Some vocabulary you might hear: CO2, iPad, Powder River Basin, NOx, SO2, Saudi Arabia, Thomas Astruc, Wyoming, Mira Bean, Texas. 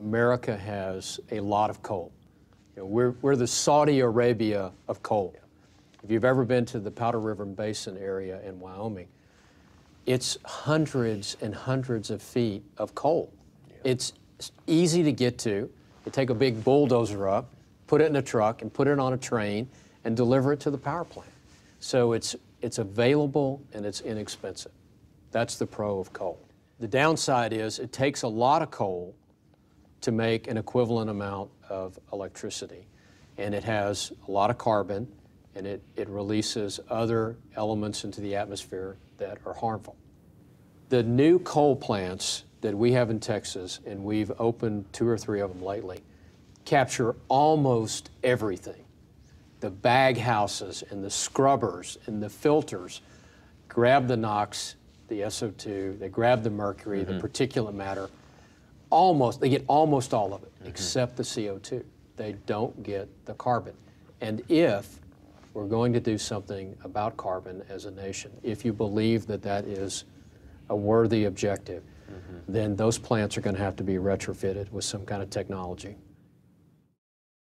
America has a lot of coal. You know, we're the Saudi Arabia of coal. If you've ever been to the Powder River Basin area in Wyoming, it's hundreds and hundreds of feet of coal. Yeah. It's easy to get to. You take a big bulldozer up, put it in a truck, and put it on a train, and deliver it to the power plant. So it's available and it's inexpensive. That's the pro of coal. The downside is it takes a lot of coal to make an equivalent amount of electricity. And it has a lot of carbon, and it releases other elements into the atmosphere that are harmful. The new coal plants that we have in Texas, and we've opened 2 or 3 of them lately, capture almost everything. The bag houses and the scrubbers and the filters grab the NOx, the SO2, they grab the mercury, the particulate matter, they get almost all of it, except the CO2. They don't get the carbon. And if we're going to do something about carbon as a nation, if you believe that that is a worthy objective, then those plants are going to have to be retrofitted with some kind of technology.